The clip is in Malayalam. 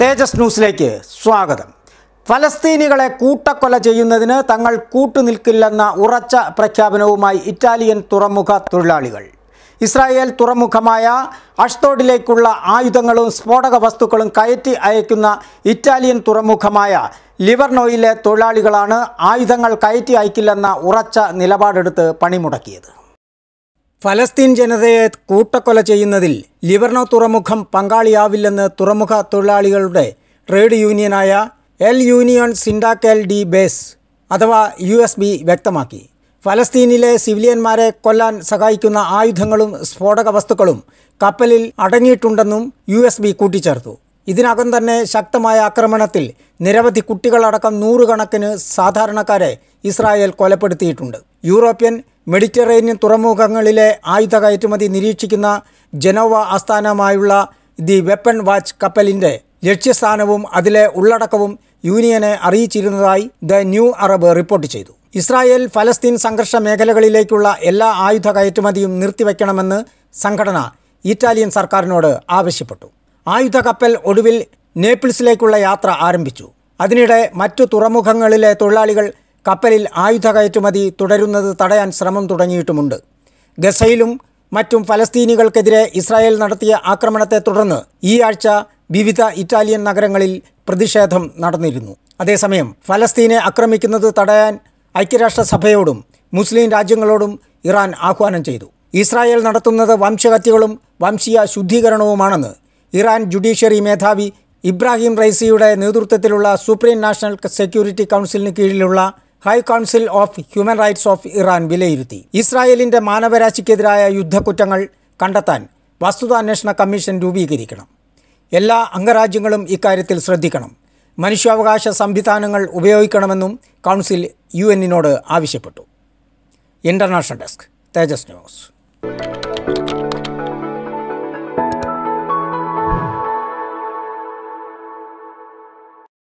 തേജസ് ന്യൂസിലേക്ക് സ്വാഗതം. ഫലസ്തീനികളെ കൂട്ടക്കൊല ചെയ്യുന്നതിന് തങ്ങൾ കൂട്ടുനിൽക്കില്ലെന്ന ഉറച്ച പ്രഖ്യാപനവുമായി ഇറ്റാലിയൻ തുറമുഖ തൊഴിലാളികൾ. ഇസ്രായേൽ തുറമുഖമായ അഷ്ഡോഡിലേക്കുള്ള ആയുധങ്ങളും സ്ഫോടക വസ്തുക്കളും കയറ്റി അയക്കുന്ന ഇറ്റാലിയൻ തുറമുഖമായ ലിവർനോയിലെ തൊഴിലാളികളാണ് ആയുധങ്ങൾ കയറ്റി അയക്കില്ലെന്ന ഉറച്ച നിലപാടെടുത്ത് പണിമുടക്കിയത്. ഫലസ്തീൻ ജനതയെ കൂട്ടക്കൊല ചെയ്യുന്നതിൽ ലിവർനോ തുറമുഖം പങ്കാളിയാവില്ലെന്ന് തുറമുഖ തൊഴിലാളികളുടെ ട്രേഡ് യൂണിയനായ L union Sindacale di Base അഥവാ USB വ്യക്തമാക്കി. ഫലസ്തീനിലെ സിവിലിയന്മാരെ കൊല്ലാൻ സഹായിക്കുന്ന ആയുധങ്ങളും സ്ഫോടക വസ്തുക്കളും കപ്പലിൽ അടങ്ങിയിട്ടുണ്ടെന്നും USB കൂട്ടിച്ചേർത്തു. ഇതിനകം തന്നെ ശക്തമായ ആക്രമണത്തിൽ നിരവധി കുട്ടികളടക്കം നൂറുകണക്കിന് സാധാരണക്കാരെ ഇസ്രായേൽ കൊലപ്പെടുത്തിയിട്ടുണ്ട്. യൂറോപ്യൻ മെഡിറ്ററേനിയൻ തുറമുഖങ്ങളിലെ ആയുധ കയറ്റുമതി നിരീക്ഷിക്കുന്ന ജനോവ ആസ്ഥാനമായുള്ള ദി വെപ്പൺ വാച്ച് കപ്പലിൻ്റെ ലക്ഷ്യസ്ഥാനവും അതിലെ ഉള്ളടക്കവും യൂണിയനെ അറിയിച്ചിരുന്നതായി ദ ന്യൂ അറബ് റിപ്പോർട്ട് ചെയ്തു. ഇസ്രായേൽ ഫലസ്തീൻ സംഘർഷ മേഖലകളിലേക്കുള്ള എല്ലാ ആയുധ കയറ്റുമതിയും നിർത്തിവെക്കണമെന്ന് സംഘടന ഇറ്റാലിയൻ സർക്കാരിനോട് ആവശ്യപ്പെട്ടു. ആയുധ കപ്പൽ ഒടുവിൽ നേപ്പിൾസിലേക്കുള്ള യാത്ര ആരംഭിച്ചു. അതിനിടെ മറ്റു തുറമുഖങ്ങളിലെ തൊഴിലാളികൾ കപ്പലിൽ ആയുധ കയറ്റുമതി തുടരുന്നത് തടയാൻ ശ്രമം തുടങ്ങിയിട്ടുമുണ്ട്. ഗസയിലും മറ്റും ഫലസ്തീനികൾക്കെതിരെ ഇസ്രായേൽ നടത്തിയ ആക്രമണത്തെ തുടർന്ന് ഈ ആഴ്ച വിവിധ ഇറ്റാലിയൻ നഗരങ്ങളിൽ പ്രതിഷേധം നടന്നിരുന്നു. അതേസമയം ഫലസ്തീനെ ആക്രമിക്കുന്നത് തടയാൻ ഐക്യരാഷ്ട്രസഭയോടും മുസ്ലിം രാജ്യങ്ങളോടും ഇറാൻ ആഹ്വാനം ചെയ്തു. ഇസ്രായേൽ നടത്തുന്നത് വംശഹത്യകളും വംശീയ ശുദ്ധീകരണവുമാണെന്ന് ഇറാൻ ജുഡീഷ്യറി മേധാവി ഇബ്രാഹിം റൈസിയുടെ നേതൃത്വത്തിലുള്ള സുപ്രീം നാഷണൽ സെക്യൂരിറ്റി കൗൺസിലിന് കീഴിലുള്ള high council of human rights of Iran വിലയിരുത്തി. ഇസ്രായേലിൻ്റെ മാനവരാശിക്കെതിരായ യുദ്ധക്കുറ്റങ്ങൾ കണ്ടെത്താൻ വസ്തുതാന്വേഷണ കമ്മീഷൻ രൂപീകരിക്കണം. എല്ലാ അംഗരാജ്യങ്ങളും ഇക്കാര്യത്തിൽ ശ്രദ്ധിക്കണം. മനുഷ്യാവകാശ സംവിധാനങ്ങൾ ഉപയോഗിക്കണമെന്നും കൗൺസിൽ UN-നോട് ആവശ്യപ്പെട്ടു. ഇന്റർനാഷണൽ ഡെസ്ക്, തേജസ് ന്യൂസ്.